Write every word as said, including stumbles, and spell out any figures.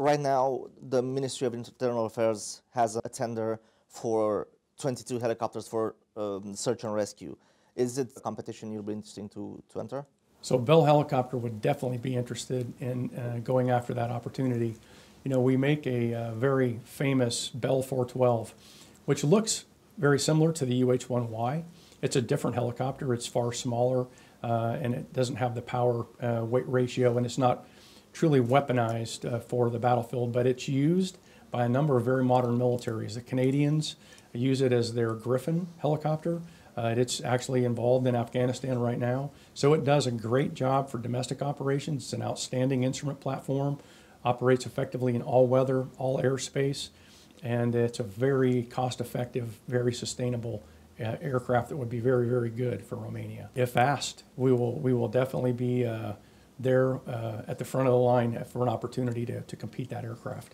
Right now, the Ministry of Internal Affairs has a tender for twenty-two helicopters for um, search and rescue. Is it a competition you'll be interested to, to enter? So Bell Helicopter would definitely be interested in uh, going after that opportunity. You know, we make a uh, very famous Bell four twelve, which looks very similar to the U H one Y. It's a different helicopter. It's far smaller, uh, and it doesn't have the power uh, weight ratio, and it's not truly weaponized uh, for the battlefield, but it's used by a number of very modern militaries. The Canadians use it as their Griffin helicopter. Uh, it's actually involved in Afghanistan right now. So it does a great job for domestic operations. It's an outstanding instrument platform, operates effectively in all weather, all airspace, and it's a very cost-effective, very sustainable uh, aircraft that would be very, very good for Romania. If asked, we will, we will definitely be uh, there uh, at the front of the line for an opportunity to, to compete that aircraft.